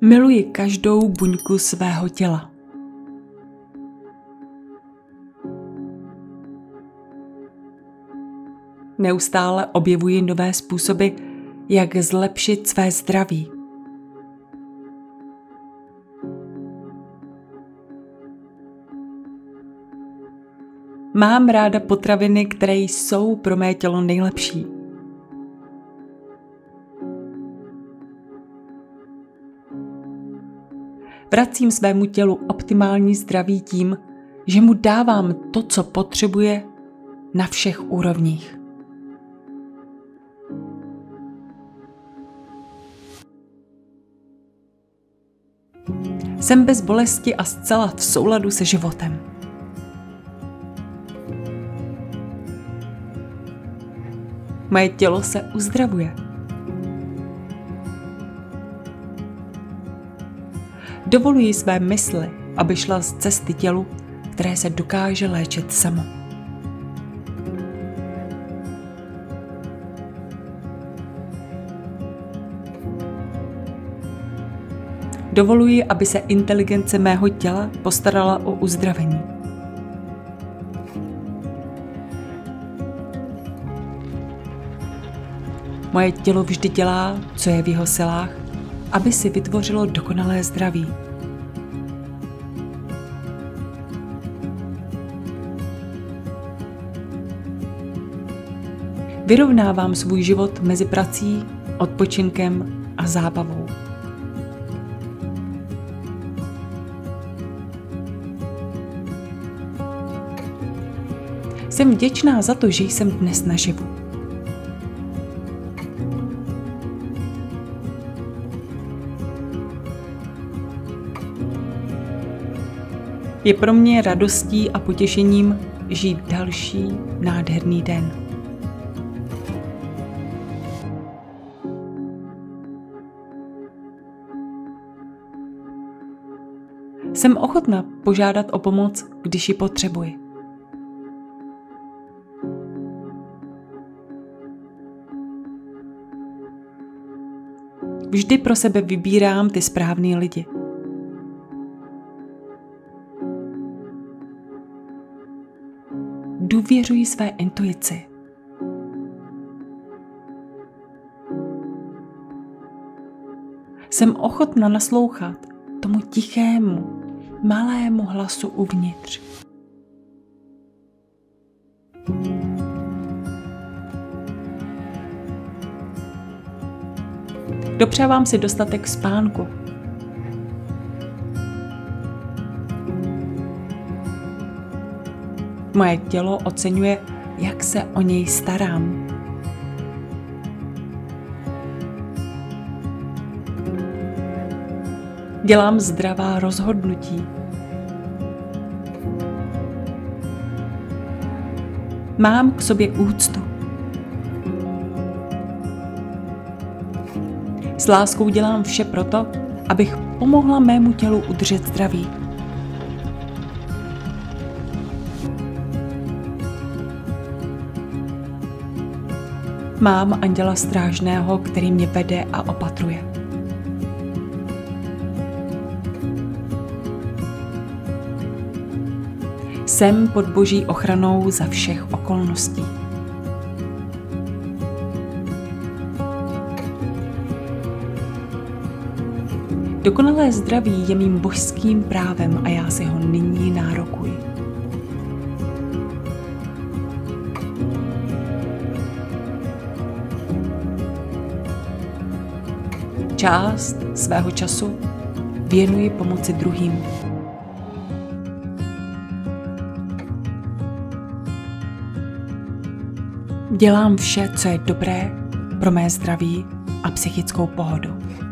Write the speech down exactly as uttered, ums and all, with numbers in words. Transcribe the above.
Miluji každou buňku svého těla. Neustále objevuji nové způsoby, jak zlepšit své zdraví. Mám ráda potraviny, které jsou pro mé tělo nejlepší. Vracím svému tělu optimální zdraví tím, že mu dávám to, co potřebuje na všech úrovních. Jsem bez bolesti a zcela v souladu se životem. Moje tělo se uzdravuje. Dovoluji své mysli, aby šla z cesty tělu, které se dokáže léčit samo. Dovoluji, aby se inteligence mého těla postarala o uzdravení. Moje tělo vždy dělá, co je v jeho silách, aby si vytvořilo dokonalé zdraví. Vyrovnávám svůj život mezi prací, odpočinkem a zábavou. Jsem vděčná za to, že jsem dnes naživu. Je pro mě radostí a potěšením žít další nádherný den. Jsem ochotna požádat o pomoc, když ji potřebuji. Vždy pro sebe vybírám ty správný lidi. Důvěřuji své intuici. Jsem ochotna naslouchat tomu tichému, malému hlasu uvnitř. Dopřávám si dostatek spánku. Moje tělo oceňuje, jak se o něj starám. Dělám zdravá rozhodnutí. Mám k sobě úctu. S láskou dělám vše proto, abych pomohla mému tělu udržet zdraví. Mám anděla strážného, který mě vede a opatruje. Jsem pod boží ochranou za všech okolností. Dokonalé zdraví je mým božským právem a já si ho nyní nárokuji. Část svého času věnuji pomoci druhým. Dělám vše, co je dobré pro mé zdraví a psychickou pohodu.